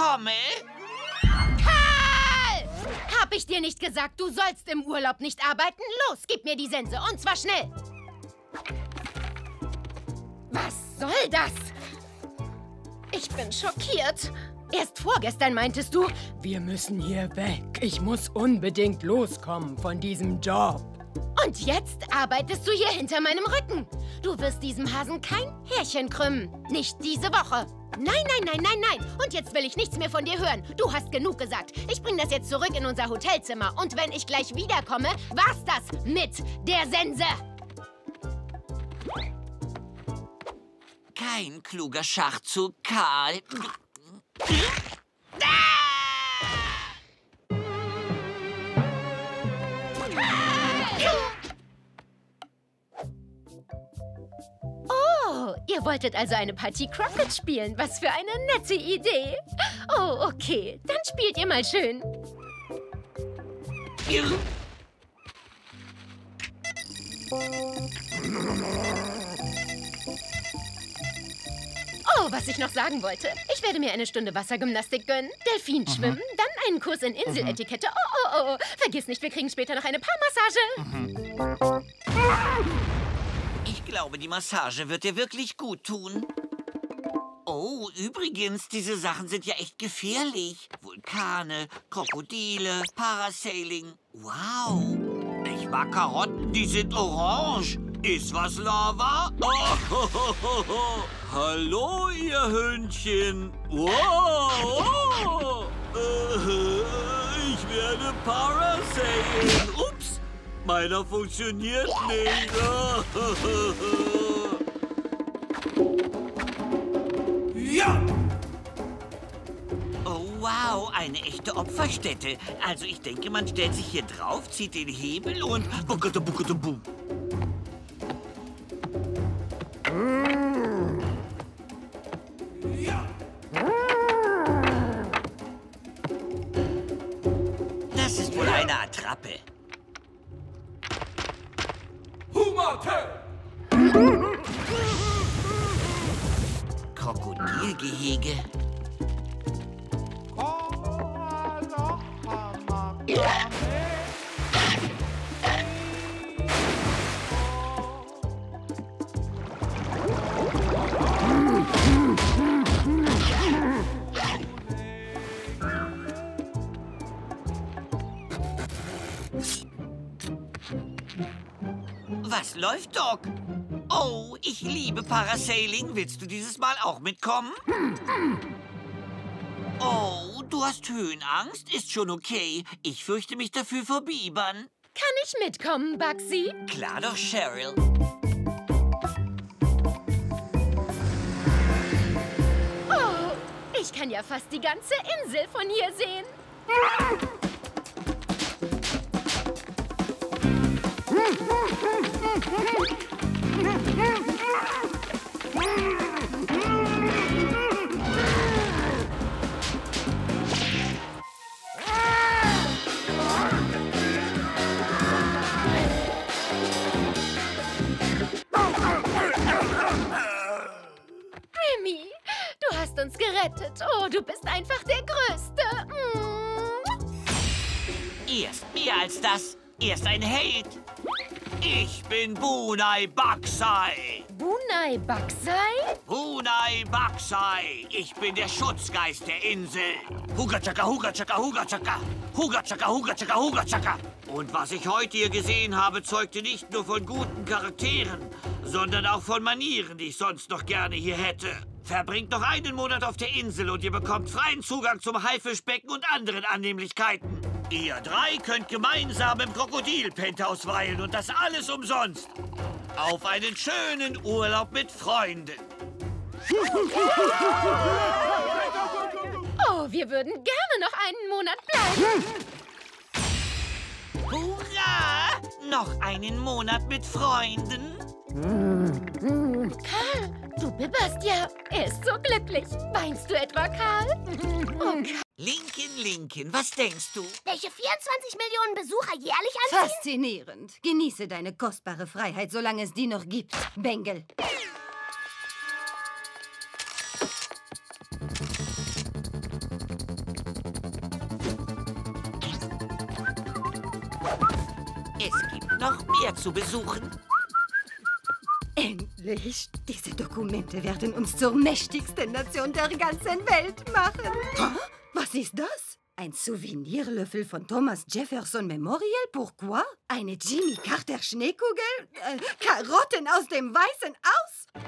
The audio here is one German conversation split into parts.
komme? Karl! Hab ich dir nicht gesagt, du sollst im Urlaub nicht arbeiten? Los, gib mir die Sense, und zwar schnell. Was soll das? Ich bin schockiert. Erst vorgestern meintest du, wir müssen hier weg. Ich muss unbedingt loskommen von diesem Job. Und jetzt arbeitest du hier hinter meinem Rücken. Du wirst diesem Hasen kein Härchen krümmen. Nicht diese Woche. Nein, nein, nein, nein, nein. Und jetzt will ich nichts mehr von dir hören. Du hast genug gesagt. Ich bringe das jetzt zurück in unser Hotelzimmer. Und wenn ich gleich wiederkomme, war's das mit der Sense. Kein kluger Schachzug, Karl. Oh, ihr wolltet also eine Partie Croquet spielen. Was für eine nette Idee. Oh, okay. Dann spielt ihr mal schön. Oh, was ich noch sagen wollte. Ich werde mir eine Stunde Wassergymnastik gönnen, Delfinschwimmen, dann einen Kurs in Inseletikette. Oh. Vergiss nicht, wir kriegen später noch eine Paarmassage. Ich glaube, die Massage wird dir wirklich gut tun. Oh, übrigens, diese Sachen sind ja echt gefährlich. Vulkane, Krokodile, Parasailing. Wow. Ich mag Karotten, die sind orange. Ist was Lava? Oh. Hallo, ihr Hündchen. Wow. Ich werde Parasailing. Ups, meiner funktioniert nicht. Ja! Oh, wow, eine echte Opferstätte. Also ich denke, man stellt sich hier drauf, zieht den Hebel und... Ja. Das ist wohl eine Attrappe. Krokodilgehege. Was läuft, Doc? Oh, ich liebe Parasailing. Willst du dieses Mal auch mitkommen? Oh, du hast Höhenangst? Ist schon okay. Ich fürchte mich dafür verbiebern. Kann ich mitkommen, Bugsy? Klar doch, Cheryl. Oh, ich kann ja fast die ganze Insel von hier sehen. Remy, du hast uns gerettet. Oh, du bist einfach der Größte. Erst mehr als das. Erst ein Held. Ich bin Bunai Baksai. Bunai Baksai? Bunai Baksai. Ich bin der Schutzgeist der Insel. Hugachaka, Hugachaka, Hugachaka. Hugachaka, Hugachaka, Hugachaka. Und was ich heute hier gesehen habe, zeugte nicht nur von guten Charakteren, sondern auch von Manieren, die ich sonst noch gerne hier hätte. Verbringt noch einen Monat auf der Insel und ihr bekommt freien Zugang zum Haifischbecken und anderen Annehmlichkeiten. Ihr drei könnt gemeinsam im Krokodil-Penthouse weilen und das alles umsonst. Auf einen schönen Urlaub mit Freunden. Oh, wir würden gerne noch einen Monat bleiben. Hurra! Noch einen Monat mit Freunden. Karl, du bibberst ja. Er ist so glücklich. Weinst du etwa, Karl? Oh, Karl. Lincoln, was denkst du? Welche 24 Millionen Besucher jährlich anziehen? Faszinierend. Genieße deine kostbare Freiheit, solange es die noch gibt, Bengel. Es gibt noch mehr zu besuchen. Endlich! Diese Dokumente werden uns zur mächtigsten Nation der ganzen Welt machen. Ha? Was ist das? Ein Souvenirlöffel von Thomas Jefferson Memorial? Pourquoi? Eine Jimmy Carter Schneekugel? Karotten aus dem weißen Aus?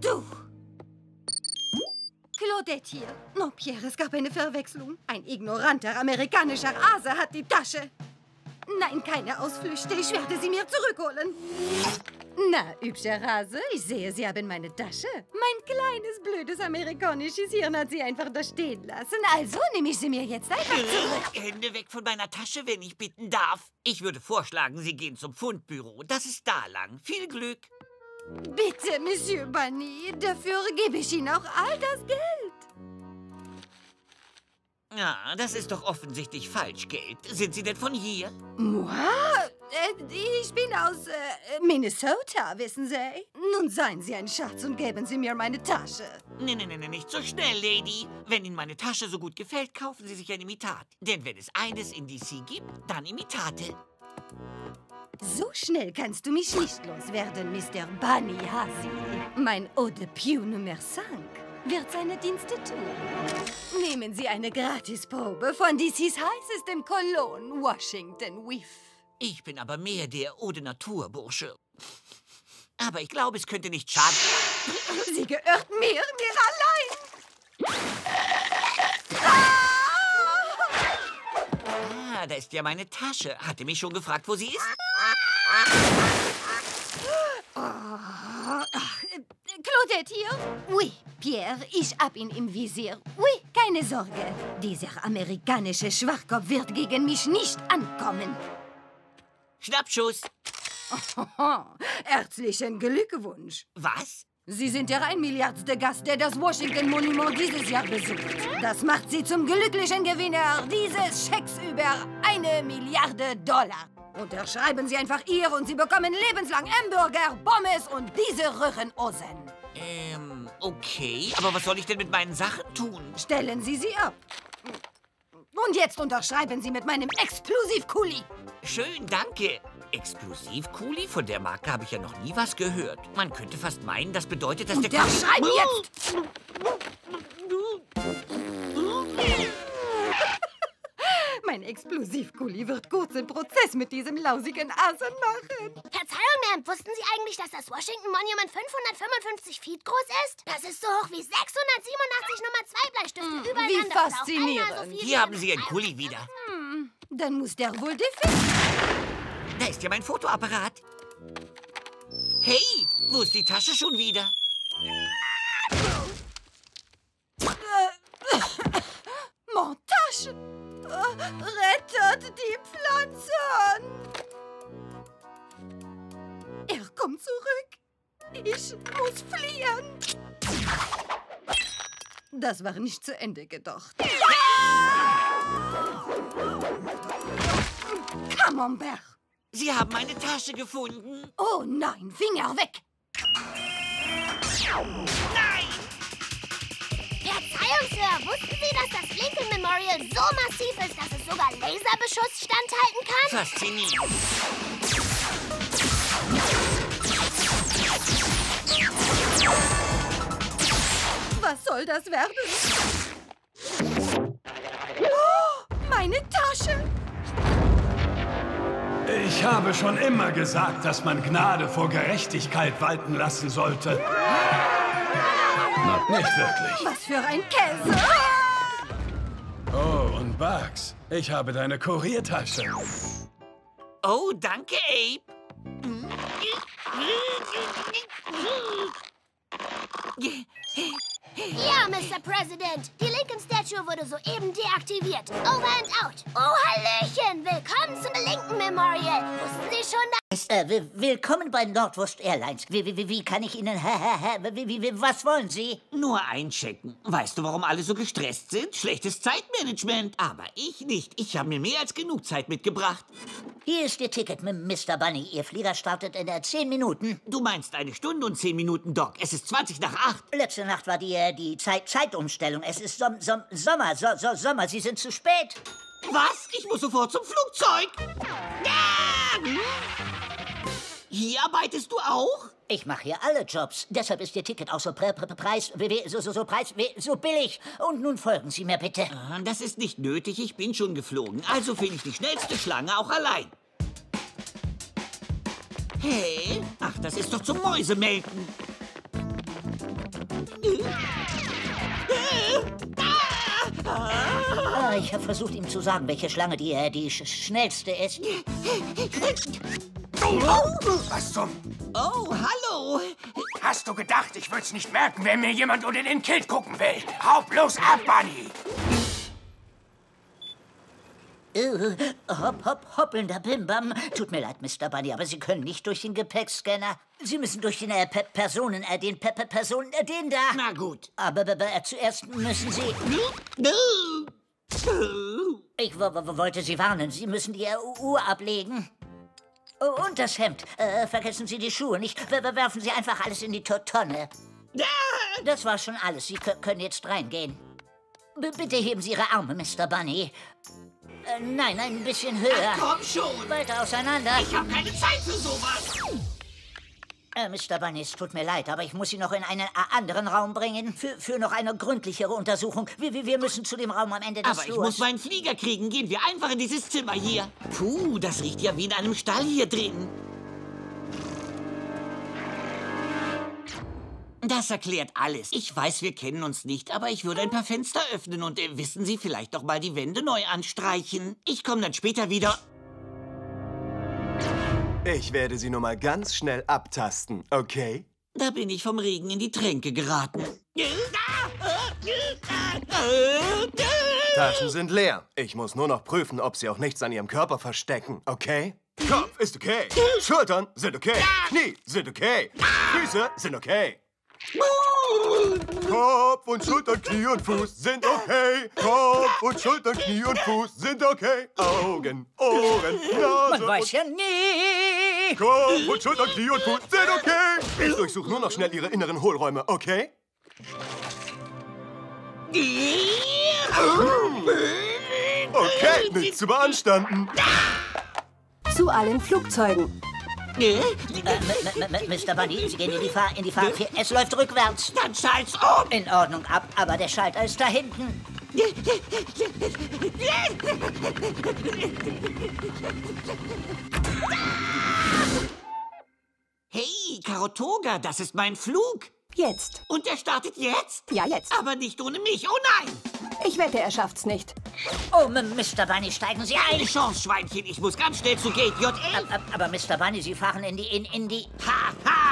Du! Claudette hier. Non, Pierre, es gab eine Verwechslung. Ein ignoranter amerikanischer Hase hat die Tasche. Nein, keine Ausflüchte. Ich werde sie mir zurückholen. Na, hübscher Hase, ich sehe, Sie haben meine Tasche. Mein kleines, blödes amerikanisches Hirn hat sie einfach da stehen lassen. Also nehme ich sie mir jetzt einfach zurück. Hände weg von meiner Tasche, wenn ich bitten darf. Ich würde vorschlagen, Sie gehen zum Fundbüro. Das ist da lang. Viel Glück. Bitte, Monsieur Bunai, dafür gebe ich Ihnen auch all das Geld. Ja, das ist doch offensichtlich Falschgeld. Sind Sie denn von hier? Moi? Ich bin aus Minnesota, wissen Sie? Nun seien Sie ein Schatz und geben Sie mir meine Tasche. Nee, nee, nee, nicht so schnell, Lady. Wenn Ihnen meine Tasche so gut gefällt, kaufen Sie sich ein Imitat. Denn wenn es eines in DC gibt, dann Imitate. So schnell kannst du mich nicht loswerden, Mr. Bunai Hasi. Mein Eau de Pieu Nummer 5 wird seine Dienste tun. Nehmen Sie eine Gratisprobe von DC's heißestem Cologne, Washington Whiff. Ich bin aber mehr der Eau de Natur, Bursche. Aber ich glaube, es könnte nicht schaden. Sie gehört mir allein. Ah! Ah, da ist ja meine Tasche. Hatte mich schon gefragt, wo sie ist? Claudette hier? Oui, Pierre, ich hab ihn im Visier. Oui, keine Sorge. Dieser amerikanische Schwachkopf wird gegen mich nicht ankommen. Schnappschuss. Herzlichen Glückwunsch. Was? Sie sind der 1 Milliardste Gast, der das Washington Monument dieses Jahr besucht. Das macht Sie zum glücklichen Gewinner dieses Schecks über 1 Milliarde Dollar. Unterschreiben Sie einfach Ihr und Sie bekommen lebenslang Hamburger, Pommes und diese Röhrosen. Okay. Aber was soll ich denn mit meinen Sachen tun? Stellen Sie sie ab. Und jetzt unterschreiben Sie mit meinem Exklusiv-Kuli. Schön, danke. Exklusiv-Kuli? Von der Marke habe ich ja noch nie was gehört. Man könnte fast meinen, das bedeutet, dass der... Unterschreiben jetzt! Mein Explosivkuli wird kurzen Prozess mit diesem lausigen Asen machen. Verzeihung, Ma'am, wussten Sie eigentlich, dass das Washington Monument 555 Feet groß ist? Das ist so hoch wie 687 Nummer 2 Bleistifte übereinander. Wie faszinierend. So hier haben Sie Ihren Kuli wieder. Dann muss der wohl defekt. Da ist ja mein Fotoapparat. Hey, wo ist die Tasche schon wieder? Mon Tasche! Rettet die Pflanzen! Er kommt zurück. Ich muss fliehen. Das war nicht zu Ende gedacht. Camembert! Sie haben meine Tasche gefunden. Oh nein, Finger weg! Nein! Verzeihung, Sir, wussten Sie, dass das Lincoln Memorial so massiv ist, dass es sogar Laserbeschuss standhalten kann? Faszinierend. Was soll das werden? Oh, meine Tasche! Ich habe schon immer gesagt, dass man Gnade vor Gerechtigkeit walten lassen sollte. Na, nicht wirklich. Was für ein Käse! Oh, und Bugs, ich habe deine Kuriertasche. Oh, danke, Abe. Ja, Mr. President. Die Lincoln Statue wurde soeben deaktiviert. Over and out. Oh, Hallöchen. Willkommen zum Lincoln Memorial. Wussten Sie schon, dass... Willkommen bei Northwest Airlines. Wie kann ich Ihnen... was wollen Sie? Nur einchecken. Weißt du, warum alle so gestresst sind? Schlechtes Zeitmanagement. Aber ich nicht. Ich habe mir mehr als genug Zeit mitgebracht. Hier ist Ihr Ticket, Mr. Bunai. Ihr Flieger startet in 10 Minuten. Du meinst 1 Stunde und 10 Minuten, Doc. Es ist 20 nach 8. Letzte Nacht war die Zeitumstellung. Es ist Sommer. Sie sind zu spät. Was? Ich muss sofort zum Flugzeug. Ja! Hier arbeitest du auch? Ich mache hier alle Jobs. Deshalb ist Ihr Ticket auch so billig. Und nun folgen Sie mir bitte. Das ist nicht nötig. Ich bin schon geflogen. Also finde ich die schnellste Schlange auch allein. Hey, ach, das ist doch zum Mäusemelken. Ich habe versucht, ihm zu sagen, welche Schlange die schnellste ist. Was zum... Oh, hallo. Hast du gedacht, ich würde es nicht merken, wenn mir jemand unter den Kilt gucken will? Hau bloß ab, Bunny. Hopp, hopp, hoppelnder Bimbam. Tut mir leid, Mr. Bunny, aber Sie können nicht durch den Gepäckscanner. Sie müssen durch den den da. Na gut. Aber zuerst müssen Sie... Ich wollte Sie warnen, Sie müssen die Uhr ablegen. Und das Hemd. Vergessen Sie die Schuhe nicht. Werfen Sie einfach alles in die Tonne. Das war schon alles. Sie können jetzt reingehen. Bitte heben Sie Ihre Arme, Mr. Bunny. Nein, ein bisschen höher. Ach, komm schon. Weiter auseinander. Ich habe keine Zeit für sowas. Mr. Bunny, es tut mir leid, aber ich muss Sie noch in einen anderen Raum bringen. Für noch eine gründlichere Untersuchung. Wir müssen zu dem Raum am Ende des Flurs. Aber ich muss meinen Flieger kriegen. Gehen wir einfach in dieses Zimmer hier. Puh, das riecht ja wie in einem Stall hier drin. Das erklärt alles. Ich weiß, wir kennen uns nicht, aber ich würde ein paar Fenster öffnen und, wissen Sie, vielleicht doch mal die Wände neu anstreichen. Ich komme dann später wieder. Ich werde Sie nur mal ganz schnell abtasten, okay? Da bin ich vom Regen in die Tränke geraten. Taschen sind leer. Ich muss nur noch prüfen, ob Sie auch nichts an Ihrem Körper verstecken, okay? Kopf ist okay. Schultern sind okay. Knie sind okay. Füße sind okay. Kopf und Schultern, Knie und Fuß sind okay. Kopf und Schultern, Knie und Fuß sind okay. Augen, Ohren, Nase. Man weiß ja nie. Kopf und Schultern, Knie und Fuß sind okay. Ich durchsuche nur noch schnell Ihre inneren Hohlräume, okay? Okay, nichts zu beanstanden. Zu allen Flugzeugen. Mr. Bunny, Sie gehen in die Fahrtür. Es läuft rückwärts. Dann schalt's um. In Ordnung, aber der Schalter ist da hinten. Hey, Karatoga, das ist mein Flug. Jetzt. Und er startet jetzt? Ja, jetzt. Aber nicht ohne mich. Oh nein! Ich wette, er schafft's nicht. Oh, Mr. Bunny, steigen Sie ein. Eine Chance, Schweinchen. Ich muss ganz schnell zu Gate J. Aber Mr. Bunny, Sie fahren in die... Haha!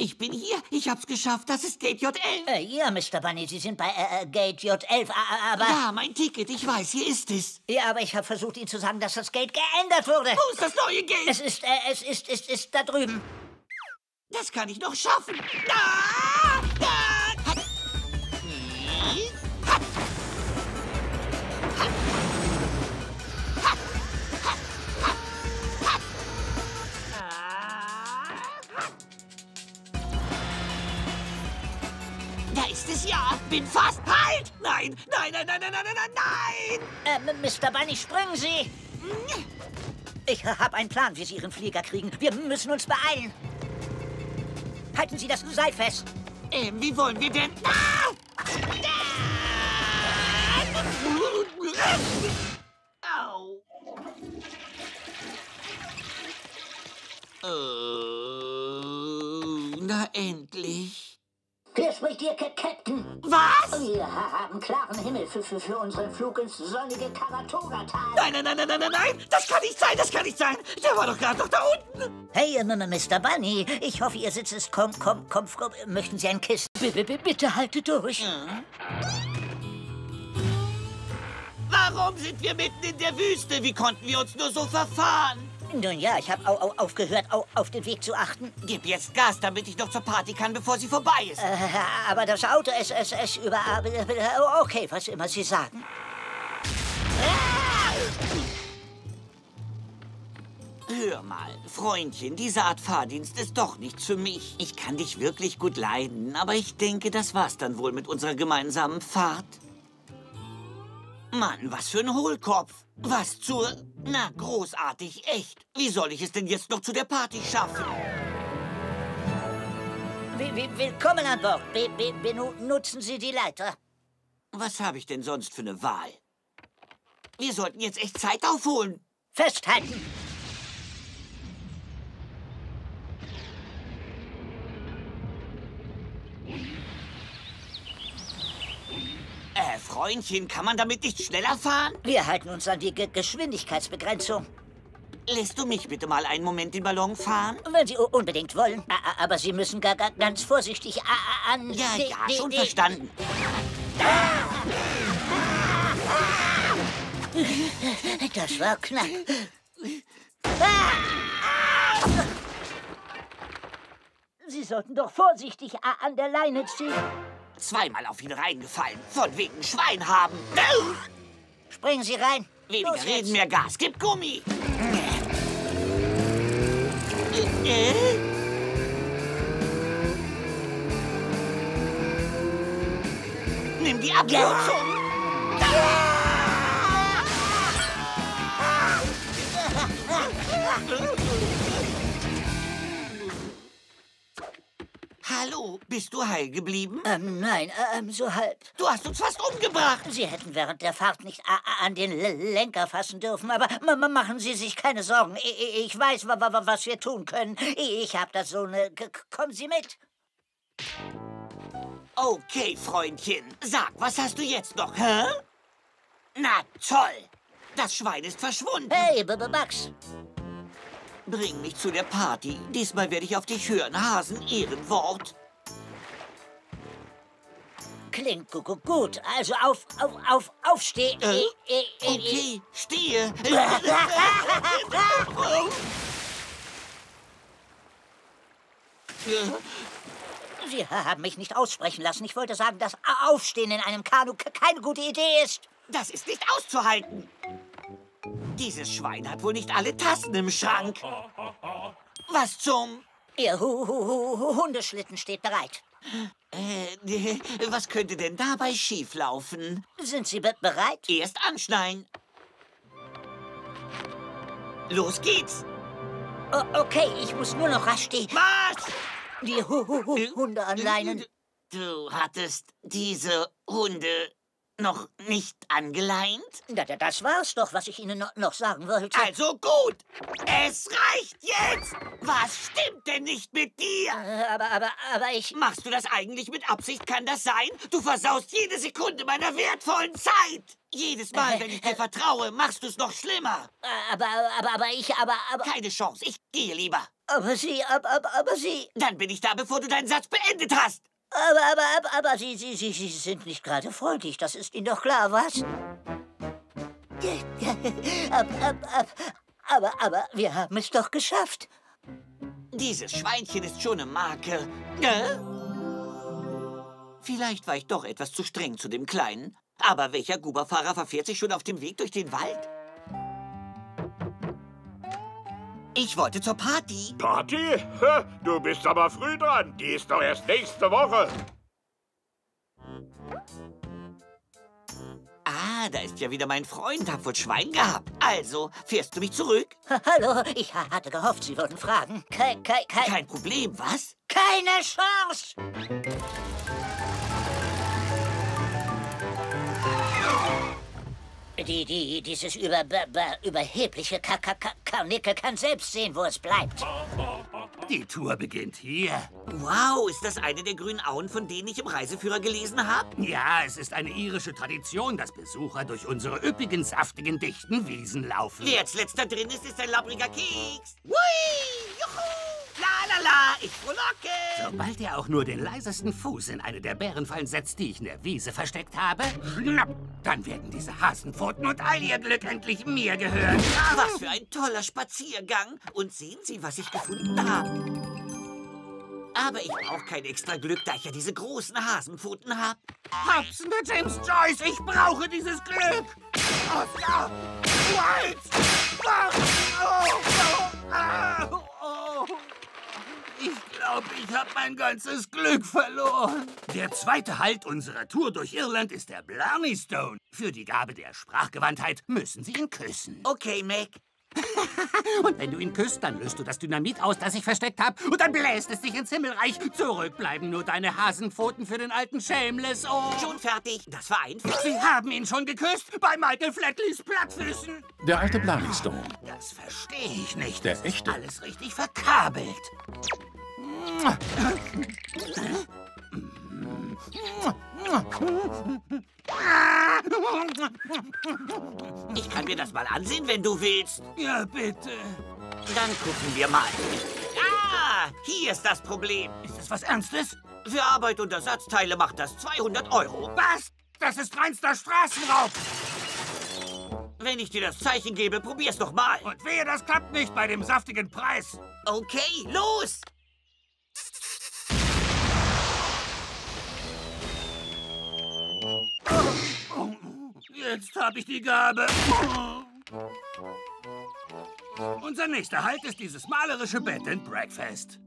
Ich bin hier. Ich hab's geschafft. Das ist Gate J11. Ja, Mr. Bunny, Sie sind bei Gate J11, aber... Ja, mein Ticket. Ich weiß, hier ist es. Ja, aber ich habe versucht, Ihnen zu sagen, dass das Gate geändert wurde. Wo ist das neue Gate? Es ist da drüben. Das kann ich noch schaffen. Ja, bin fast. Halt! Nein, nein, nein, nein, nein, nein, nein, nein! Mr. Bunny, springen Sie! Ich habe einen Plan, wie Sie Ihren Flieger kriegen. Wir müssen uns beeilen. Halten Sie das Seil fest. Wie wollen wir denn... Na, endlich. Hier spricht Ihr Captain. Was? Wir haben klaren Himmel für unseren Flug ins sonnige Karatoga-Tal. Nein, nein, nein, nein, nein, nein, das kann nicht sein, das kann nicht sein. Der war doch gerade noch da unten. Hey, Mr. Bunny, ich hoffe, Ihr Sitz ist komm. Möchten Sie ein Kissen? Bitte halte durch. Warum sind wir mitten in der Wüste? Wie konnten wir uns nur so verfahren? Nun ja, ich habe aufgehört, auf den Weg zu achten. Gib jetzt Gas, damit ich noch zur Party kann, bevor sie vorbei ist. Aber das Auto ist über... Okay, was immer Sie sagen. hör mal, Freundchen, diese Art Fahrdienst ist doch nichts für mich. Ich kann dich wirklich gut leiden, aber ich denke, das war's dann wohl mit unserer gemeinsamen Fahrt. Mann, was für ein Hohlkopf. Was zur... Na, großartig, echt. Wie soll ich es denn jetzt noch zu der Party schaffen? Willkommen an Bord. Benutzen Sie die Leiter. Was habe ich denn sonst für eine Wahl? Wir sollten jetzt echt Zeit aufholen. Festhalten! Freundchen, kann man damit nicht schneller fahren? Wir halten uns an die Geschwindigkeitsbegrenzung. Lässt du mich bitte mal einen Moment den Ballon fahren? Wenn Sie unbedingt wollen. Aber Sie müssen ganz vorsichtig an... Ja, ja, schon verstanden. Das war knapp. Sie sollten doch vorsichtig an der Leine ziehen. Zweimal auf ihn reingefallen. Von wegen Schwein haben. Springen Sie rein. Weniger Los reden, jetzt. Mehr Gas. Gib Gummi. Nimm die Abkürzung. Hallo, bist du heil geblieben? Nein, so halb. Du hast uns fast umgebracht. Sie hätten während der Fahrt nicht an den Lenker fassen dürfen, aber machen Sie sich keine Sorgen. Ich weiß, was wir tun können. Ich hab da so eine... Kommen Sie mit. Okay, Freundchen. Sag, was hast du jetzt noch, hä? Na toll. Das Schwein ist verschwunden. Hey, Bugs. Bring mich zu der Party. Diesmal werde ich auf dich hören, Hasen-Ehrenwort. Klingt gut. Also aufstehen. Okay, stehe. Sie haben mich nicht aussprechen lassen. Ich wollte sagen, dass Aufstehen in einem Kanu keine gute Idee ist. Das ist nicht auszuhalten. Dieses Schwein hat wohl nicht alle Tassen im Schrank. Was zum... Ihr Hundeschlitten steht bereit. Was könnte denn dabei schieflaufen? Sind Sie bereit? Erst anschneiden. Los geht's. Okay, ich muss nur noch rasch stehen. Was? Die Hunde anleinen. Du hattest diese Hunde... noch nicht angeleint? Das war's doch, was ich Ihnen noch sagen wollte. Also gut! Es reicht jetzt! Was stimmt denn nicht mit dir? Aber ich... Machst du das eigentlich mit Absicht? Kann das sein? Du versaust jede Sekunde meiner wertvollen Zeit! Jedes Mal, wenn ich dir vertraue, machst du es noch schlimmer. Aber... Keine Chance, ich gehe lieber. Aber Sie... Dann bin ich da, bevor du deinen Satz beendet hast. Aber Sie sind nicht gerade freundlich, das ist Ihnen doch klar, was? Aber wir haben es doch geschafft. Dieses Schweinchen ist schon eine Marke. Vielleicht war ich doch etwas zu streng zu dem Kleinen. Aber welcher Guberfahrer verfährt sich schon auf dem Weg durch den Wald? Ich wollte zur Party. Party? Du bist aber früh dran. Die ist doch erst nächste Woche. Ah, da ist ja wieder mein Freund. Hab wohl Schwein gehabt. Also, fährst du mich zurück? Hallo, ich hatte gehofft, Sie würden fragen. Kein Problem, was? Keine Chance! Dieses überhebliche Karnickel kann selbst sehen, wo es bleibt. Die Tour beginnt hier. Wow, ist das eine der grünen Auen, von denen ich im Reiseführer gelesen habe? Ja, es ist eine irische Tradition, dass Besucher durch unsere üppigen, saftigen, dichten Wiesen laufen. Wer als letzter drin ist, ist ein labbriger Keks. Hui! Juhu! La la la, ich frohlocke! Sobald er auch nur den leisesten Fuß in eine der Bärenfallen setzt, die ich in der Wiese versteckt habe, schnapp, dann werden diese Hasenpfoten und all ihr Glück endlich mir gehören. Was für ein toller Spaziergang! Und sehen Sie, was ich gefunden habe. Aber ich brauche kein extra Glück, da ich ja diese großen Hasenpfoten habe. Hopsende James Joyce, ich brauche dieses Glück! Oscar! White! Oh, oh, oh, glaube, ich habe mein ganzes Glück verloren. Der zweite Halt unserer Tour durch Irland ist der Blarney Stone. Für die Gabe der Sprachgewandtheit müssen Sie ihn küssen. Okay, Mac. Und wenn du ihn küsst, dann löst du das Dynamit aus, das ich versteckt habe. Und dann bläst es dich ins Himmelreich. Zurückbleiben nur deine Hasenpfoten für den alten Shameless. Oh. Schon fertig. Das war einfach. Sie haben ihn schon geküsst bei Michael Flatleys Plattfüßen. Der alte Blarney Stone. Das verstehe ich nicht. Der echte. Alles richtig verkabelt. Ich kann mir das mal ansehen, wenn du willst. Ja, bitte. Dann gucken wir mal. Ah, hier ist das Problem. Ist das was Ernstes? Für Arbeit und Ersatzteile macht das 200 Euro. Was? Das ist reinster Straßenraub. Wenn ich dir das Zeichen gebe, probier's noch mal. Und wehe, das klappt nicht bei dem saftigen Preis. Okay, los! Jetzt habe ich die Gabe. Unser nächster Halt ist dieses malerische Bed and Breakfast.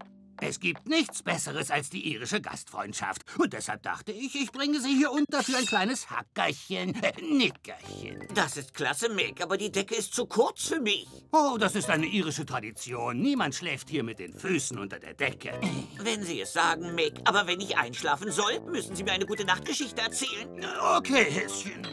Es gibt nichts Besseres als die irische Gastfreundschaft. Und deshalb dachte ich, ich bringe sie hier unter für ein kleines Hackerchen, Nickerchen. Das ist klasse, Mick, aber die Decke ist zu kurz für mich. Oh, das ist eine irische Tradition. Niemand schläft hier mit den Füßen unter der Decke. Wenn Sie es sagen, Mick, aber wenn ich einschlafen soll, müssen Sie mir eine gute Nachtgeschichte erzählen. Okay, Häschen.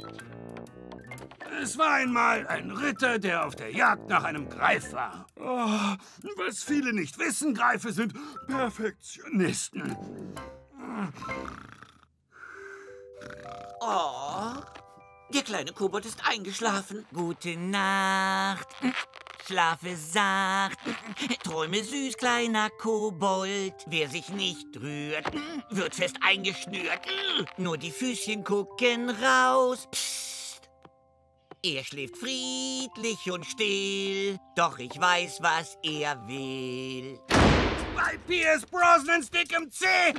Es war einmal ein Ritter, der auf der Jagd nach einem Greif war. Oh, was viele nicht wissen, Greife sind Perfektionisten. Oh, der kleine Kobold ist eingeschlafen. Gute Nacht, schlafe sacht, träume süß, kleiner Kobold. Wer sich nicht rührt, wird fest eingeschnürt. Nur die Füßchen gucken raus. Psst. Er schläft friedlich und still, doch ich weiß, was er will. Bei Pierce Brosnans dickem Zeh!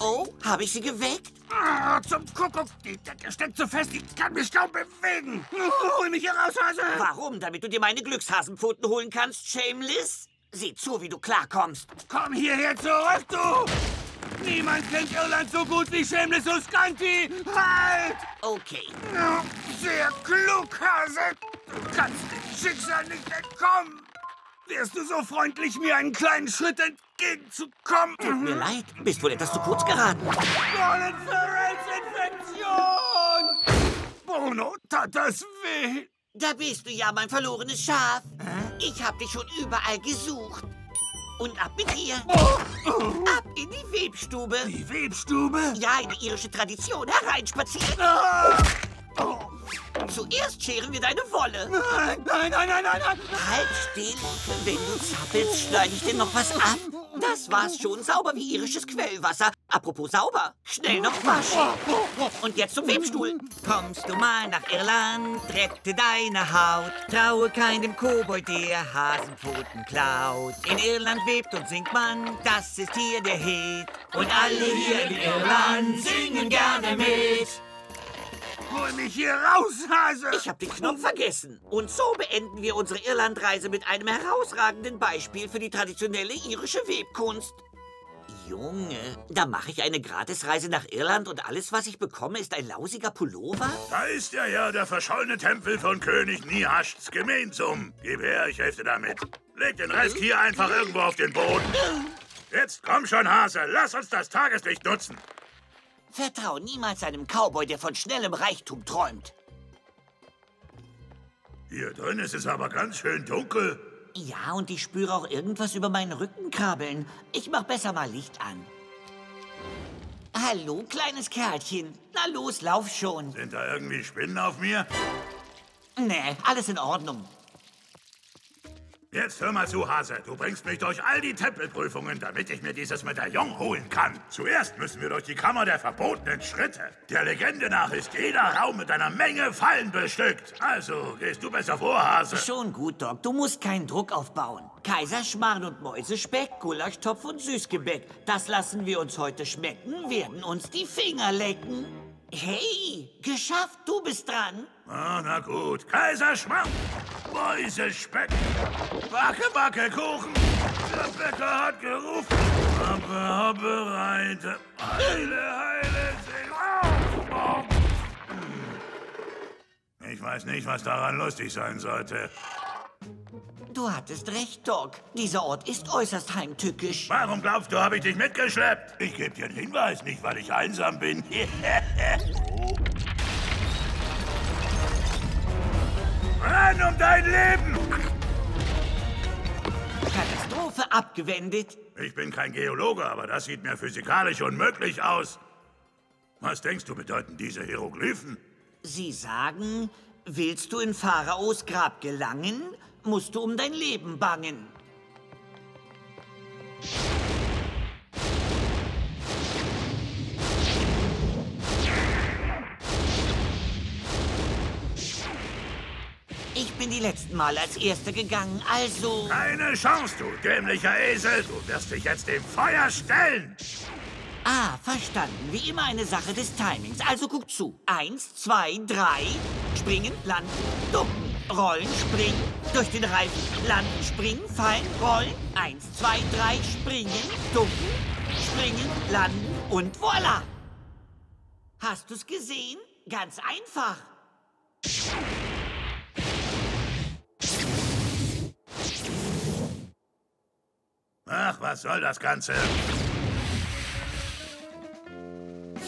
Oh, habe ich Sie geweckt? Oh, zum Kuckuck, die Decke steckt so fest, ich kann mich kaum bewegen. Hol mich hier raus, Hase! Warum? Damit du dir meine Glückshasenpfoten holen kannst, Shameless? Sieh zu, wie du klarkommst. Komm hierher zurück, du! Niemand kennt Irland so gut wie Shameless O'Scanty! Halt! Okay. Sehr klug, Hase! Du kannst dem Schicksal nicht entkommen! Wärst du so freundlich, mir einen kleinen Schritt entgegenzukommen? Tut mir leid, bist wohl etwas zu kurz geraten. Colin Farrells Infektion! Bono, tat das weh! Da bist du ja, mein verlorenes Schaf. Ich hab dich schon überall gesucht. Und ab mit ihr. Ab in die Webstube. Die Webstube? Ja, in die irische Tradition. Hereinspazieren. Zuerst scheren wir deine Wolle. Nein, nein, nein, nein, nein, nein. Halt still. Wenn du zappelst, schneide ich dir noch was ab. Das war's schon. Sauber wie irisches Quellwasser. Apropos sauber. Schnell noch waschen. Und jetzt zum Webstuhl. Kommst du mal nach Irland, rette deine Haut. Traue keinem Kobold, der Hasenpfoten klaut. In Irland webt und singt man, das ist hier der Hit. Und alle hier in Irland singen gerne mit. Hol mich hier raus, Hase! Ich hab den Knopf vergessen. Und so beenden wir unsere Irlandreise mit einem herausragenden Beispiel für die traditionelle irische Webkunst. Junge, da mache ich eine Gratisreise nach Irland und alles, was ich bekomme, ist ein lausiger Pullover? Da ist ja der verschollene Tempel von König Nihaschs Gemeinsum. Gib her, ich helfe damit. Leg den Rest hier einfach irgendwo auf den Boden. Jetzt komm schon, Hase, lass uns das Tageslicht nutzen. Vertrau niemals einem Cowboy, der von schnellem Reichtum träumt. Hier drin ist es aber ganz schön dunkel. Ja, und ich spüre auch irgendwas über meinen Rücken krabbeln. Ich mach besser mal Licht an. Hallo, kleines Kerlchen. Na los, lauf schon. Sind da irgendwie Spinnen auf mir? Nee, alles in Ordnung. Jetzt hör mal zu, Hase. Du bringst mich durch all die Tempelprüfungen, damit ich mir dieses Medaillon holen kann. Zuerst müssen wir durch die Kammer der verbotenen Schritte. Der Legende nach ist jeder Raum mit einer Menge Fallen bestückt. Also gehst du besser vor, Hase. Schon gut, Doc. Du musst keinen Druck aufbauen. Kaiserschmarrn und Mäusespeck, Gulaschtopf und Süßgebäck. Das lassen wir uns heute schmecken, werden uns die Finger lecken. Hey, geschafft, du bist dran. Ah, na gut. Kaiserschmarrn, Mäusespeck, Backe, Backe, Kuchen. Der Bäcker hat gerufen. Hoppe, hoppe, reite. Heile, heile, sing auf. Ich weiß nicht, was daran lustig sein sollte. Du hattest recht, Doc. Dieser Ort ist äußerst heimtückisch. Warum glaubst du, habe ich dich mitgeschleppt? Ich gebe dir einen Hinweis, nicht weil ich einsam bin. Ran um dein Leben! Katastrophe abgewendet. Ich bin kein Geologe, aber das sieht mir physikalisch unmöglich aus. Was denkst du, bedeuten diese Hieroglyphen? Sie sagen, willst du in Pharaos Grab gelangen, musst du um dein Leben bangen. Ich bin die letzten Mal als Erster gegangen, also... Keine Chance, du dämlicher Esel! Du wirst dich jetzt dem Feuer stellen! Ah, verstanden. Wie immer eine Sache des Timings. Also guck zu. 1, 2, 3... Springen, landen, ducken, rollen, springen, durch den Reifen, landen, springen, fallen, rollen. 1, 2, 3, springen, ducken, springen, landen und voila! Hast du's gesehen? Ganz einfach. Ach, was soll das Ganze?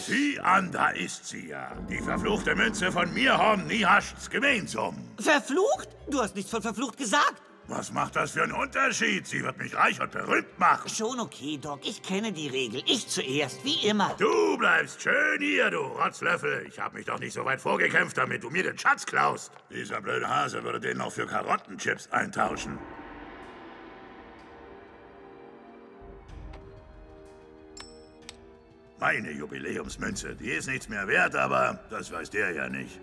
Sieh an, da ist sie ja. Die verfluchte Münze von Mirhorn Nihaschs gemeinsam. Verflucht? Du hast nichts von verflucht gesagt. Was macht das für einen Unterschied? Sie wird mich reich und berühmt machen. Schon okay, Doc. Ich kenne die Regel. Ich zuerst, wie immer. Du bleibst schön hier, du Rotzlöffel. Ich habe mich doch nicht so weit vorgekämpft, damit du mir den Schatz klaust. Dieser blöde Hase würde den noch für Karottenchips eintauschen. Meine Jubiläumsmünze, die ist nichts mehr wert, aber das weiß der ja nicht.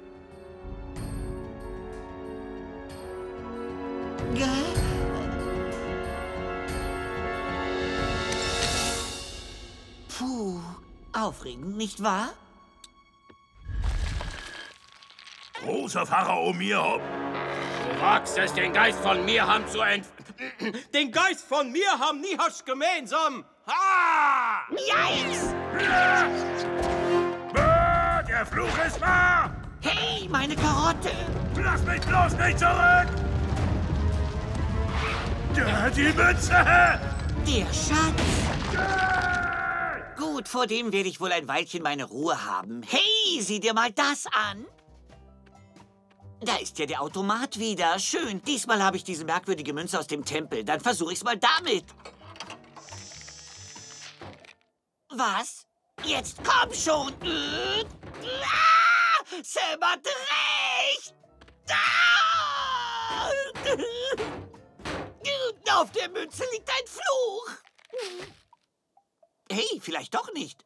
Puh, aufregend, nicht wahr? Großer Pharao Mirham. Du wagst es, den Geist von Mirham zu den Geist von Mirham Nihasch gemeinsam! Ha! Yikes! Ja! Der Fluch ist wahr! Hey, meine Karotte! Lass mich bloß nicht zurück! Ja, die Münze! Der Schatz! Ja! Gut, vor dem werde ich wohl ein Weilchen meine Ruhe haben. Hey, sieh dir mal das an! Da ist ja der Automat wieder. Schön, diesmal habe ich diese merkwürdige Münze aus dem Tempel. Dann versuche ich's mal damit. Was? Jetzt komm schon! Sam hat recht! Auf der Münze liegt ein Fluch! Hey, vielleicht doch nicht.